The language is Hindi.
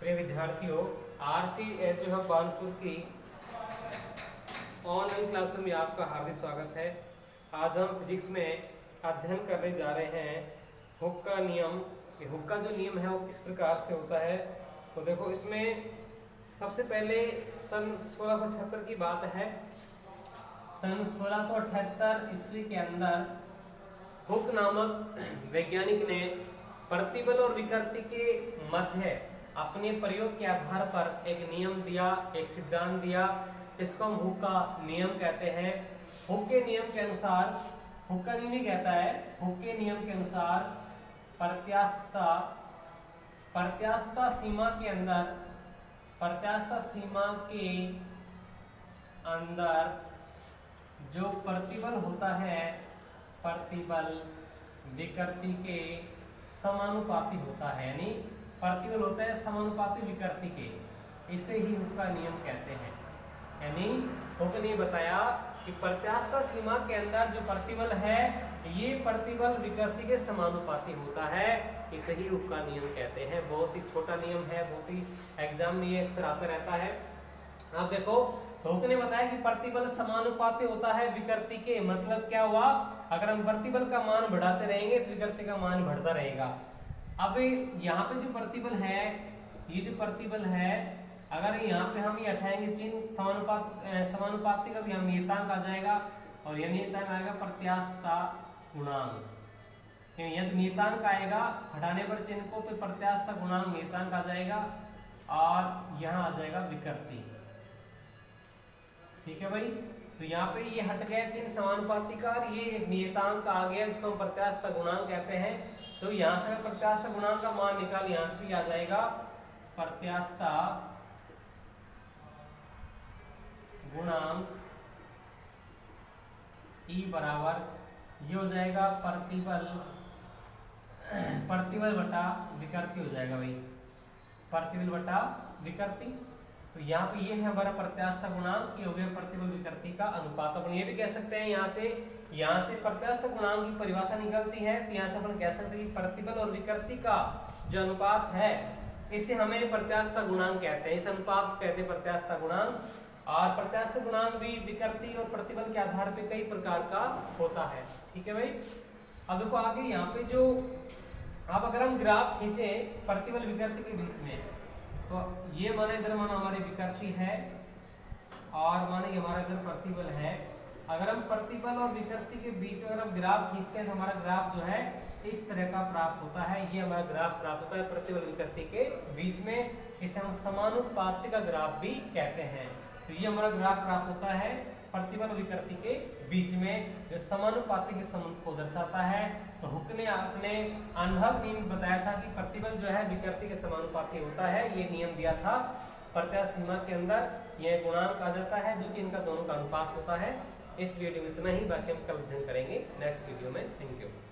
प्रिय विद्यार्थियों, आरसीएच बांसुर की ऑनलाइन क्लासरूम में आपका हार्दिक स्वागत है। आज हम फिजिक्स में अध्ययन करने जा रहे हैं हुक का नियम। हुक का जो नियम है वो किस प्रकार से होता है, तो देखो इसमें सबसे पहले सन 1678 की बात है। सन 1678 ईस्वी के अंदर हुक नामक वैज्ञानिक ने प्रतिबल और विकृति के मध्य अपने प्रयोग के आधार पर एक नियम दिया, एक सिद्धांत दिया। इसको हम हुक का नियम कहते हैं। हुक के नियम के अनुसार, हुक का नियम ही कहता है, हुक के नियम के अनुसार प्रत्यास्थ सीमा के अंदर जो प्रतिबल होता है, प्रतिबल विकृति के समानुपाती होता है। यानी प्रतिबल होता है समानुपाती विकृति के, इसे ही हुक का नियम कहते हैं। यानी हुक ने बताया कि प्रत्यास्थ सीमा के अंदर जो प्रतिबल है, ये प्रतिबल विकृति के समानुपाती होता है, इसे ही हुक का नियम कहते हैं। बहुत ही छोटा नियम है, बहुत ही एग्जाम में ये अक्सर आता रहता है। आप देखो, हुक ने बताया कि प्रतिबल समानुपाती होता है विकृति के। मतलब क्या हुआ, अगर हम प्रतिबल का मान बढ़ाते रहेंगे तो विकृति का मान बढ़ता रहेगा। अब यहाँ पे जो प्रतिबल है, ये जो प्रतिबल है, अगर यहाँ पे हम ये हटाएंगे चिन्ह, समानुपाती का भी हम नियतांक आ जाएगा, और यह नियतांक आएगा प्रत्यास्था गुणांक। यह नियतांक आएगा हटाने पर चिन्ह को, तो प्रत्यास्था गुणांक नियतांक आ जाएगा, और यहाँ आ जाएगा विकृति। ठीक है भाई, तो यहाँ पे ये हट गया चिन्ह समानुपाती का, और ये नियतांक आ गया, इसको हम प्रत्यास्थ गुणांक कहते हैं। तो यहाँ से प्रत्यास्थ गुणांक का मान निकाल, यहाँ से आ जाएगा प्रत्यास्थ गुणांक ई बराबर ये हो जाएगा प्रतिबल बटा विकृति हो जाएगा भाई, प्रतिबल बटा विकृति। तो यहाँ पे ये है हमारा प्रत्यास्थ गुणांक, ये हो गया प्रतिबल विकृति का अनुपात। अपन ये भी कह सकते हैं, यहाँ से प्रत्यास्थ गुणांक की परिभाषा निकलती है, तो यहाँ से अपन कह सकते हैं कि प्रतिबल और विकृति का जो अनुपात है, इसे हमें प्रत्यास्थ गुणांक कहते हैं, इस अनुपात कहते हैं प्रत्यास्थ गुणांक। और प्रत्यास्थ गुणांक भी विकृति और प्रतिबल के आधार पर कई प्रकार का होता है। ठीक है भाई, अब देखो आगे, यहाँ पे जो अब अगर हम ग्राफ खींचे प्रतिबल विकृति के बीच में, तो ये माना इधर माना हमारी विकृति है, और माना ये हमारा इधर प्रतिबल है। अगर हम प्रतिबल और विकृति के बीच अगर हम ग्राफ खींचते हैं, तो हमारा ग्राफ जो है इस तरह का प्राप्त होता है। ये हमारा ग्राफ प्राप्त होता है प्रतिबल विकृति के बीच में, इसे हम समानुपाती का ग्राफ भी कहते हैं। तो ये हमारा ग्राफ प्राप्त होता है प्रतिबल विकृति के बीच में, जो समानुपाती के संबंध को दर्शाता है। तो हुक ने अपने अनुभव नियम बताया था कि प्रतिबल जो है विकृति के समानुपाती होता है, ये नियम दिया था। प्रत्यास्थ सीमा के अंदर यह गुणांक आ जाता है, जो कि इनका दोनों का अनुपात होता है। इस वीडियो में इतना ही, बाकी हम कल अध्ययन करेंगे नेक्स्ट वीडियो में। Thank you.